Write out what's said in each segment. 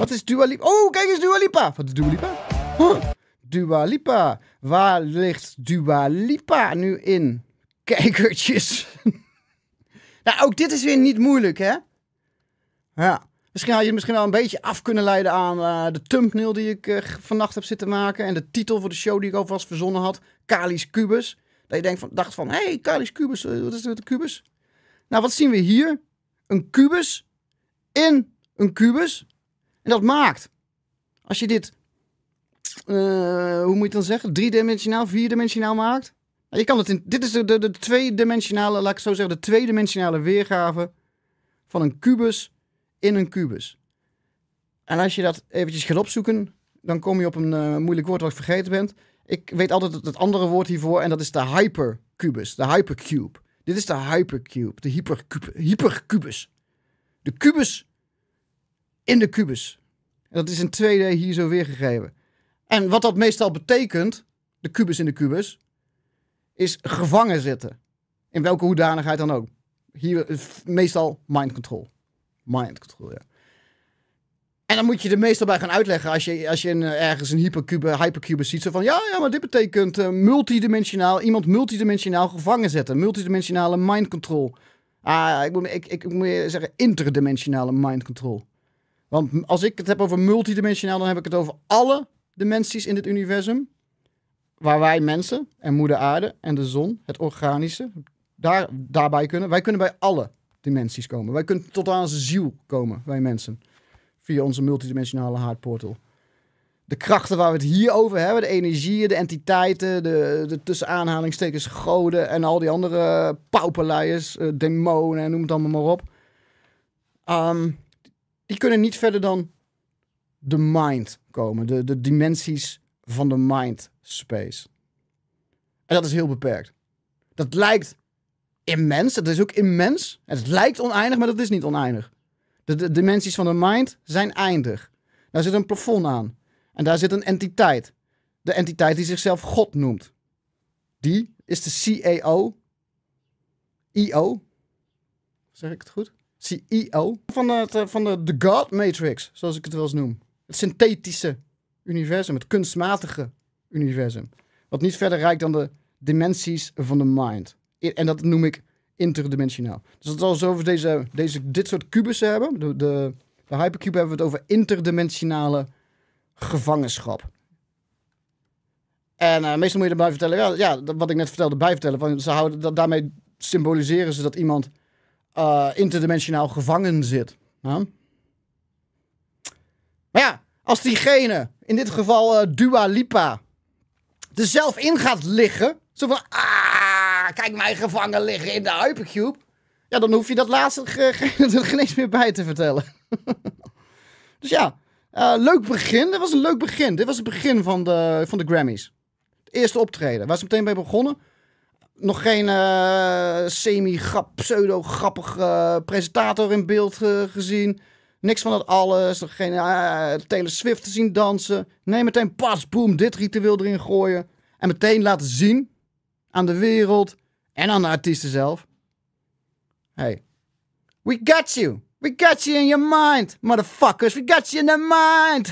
Wat is Dua Lipa? Oh, kijk eens Dua Lipa. Wat is Dua Lipa? Huh. Dua Lipa. Waar ligt Dua Lipa nu in? Kijkertjes. Nou, ook dit is weer niet moeilijk, hè? Ja. Misschien had je het misschien al een beetje af kunnen leiden aan de thumbnail die ik vannacht heb zitten maken. En de titel voor de show die ik alvast verzonnen had. Kali's Cubus. Dat je denkt van, dacht van, hé, hey, Kali's Cubus, wat is dit met een kubus? Nou, wat zien we hier? Een kubus in een kubus. En dat maakt, als je dit, hoe moet je dan zeggen, driedimensionaal, vierdimensionaal maakt. Nou, je kan het in, dit is de tweedimensionale, laat ik zo zeggen, de tweedimensionale weergave van een kubus in een kubus. En als je dat eventjes gaat opzoeken, dan kom je op een moeilijk woord wat ik vergeten ben. Ik weet altijd het andere woord hiervoor en dat is de hypercubus, de hypercube. Dit is de hypercube, de hypercubus. De kubus in de kubus. En dat is in 2D hier zo weergegeven. En wat dat meestal betekent, de kubus in de kubus, is gevangen zitten. In welke hoedanigheid dan ook. Hier is meestal mind control. Mind control, ja. En dan moet je er meestal bij gaan uitleggen als je ergens een hypercube ziet. Zo van, ja, maar dit betekent multidimensionaal. Iemand multidimensionaal gevangen zetten. Multidimensionale mind control. Ah, ik moet zeggen interdimensionale mind control. Want als ik het heb over multidimensionaal, dan heb ik het over alle dimensies in dit universum. Waar wij mensen en moeder aarde en de zon, het organische, daarbij kunnen. Wij kunnen bij alle dimensies komen. Wij kunnen tot aan onze ziel komen, wij mensen. Via onze multidimensionale hardportal. De krachten waar we het hier over hebben. De energieën, de entiteiten. De tussen aanhalingstekens goden. En al die andere pauperleiers. Demonen en noem het allemaal maar op. Die kunnen niet verder dan de mind komen. De dimensies van de mind space. En dat is heel beperkt. Dat lijkt immens. Dat is ook immens. Het lijkt oneindig, maar dat is niet oneindig. De dimensies van de mind zijn eindig. Daar zit een plafond aan. En daar zit een entiteit. De entiteit die zichzelf God noemt. Die is de CEO. I.O. Zeg ik het goed? CEO. Van de God Matrix, zoals ik het wel eens noem. Het synthetische universum. Het kunstmatige universum. Wat niet verder reikt dan de dimensies van de mind. En dat noem ik interdimensionaal. Dus dat is over dit soort kubussen hebben. De hypercube hebben we het over interdimensionale gevangenschap. En meestal moet je erbij vertellen, wat ik net vertelde, want ze houden dat, daarmee symboliseren ze dat iemand interdimensionaal gevangen zit. Huh? Maar ja, als diegene, in dit geval Dua Lipa, er zelf in gaat liggen, zo van, kijk mij gevangen liggen in de hypercube. Ja, dan hoef je dat laatste er niks meer bij te vertellen. Dus ja, leuk begin. Dit was een leuk begin. Dit was het begin van de Grammy's. Het eerste optreden. Waar ze meteen mee begonnen. Nog geen pseudo-grappige presentator in beeld gezien. Niks van dat alles. Nog geen Taylor Swift te zien dansen. Nee, meteen pas, boom, dit ritueel erin gooien. En meteen laten zien aan de wereld en aan de artiesten zelf. Hey. We got you. We got you in your mind. Motherfuckers, we got you in the mind.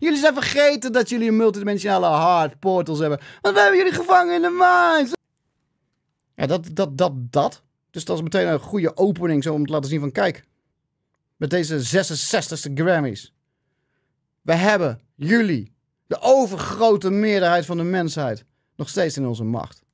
Jullie zijn vergeten dat jullie een multidimensionale hard portals hebben. Want we hebben jullie gevangen in de mind. Ja, dat. Dus dat is meteen een goede opening zo om te laten zien van kijk. Met deze 66e Grammys. We hebben jullie, de overgrote meerderheid van de mensheid, nog steeds in onze macht.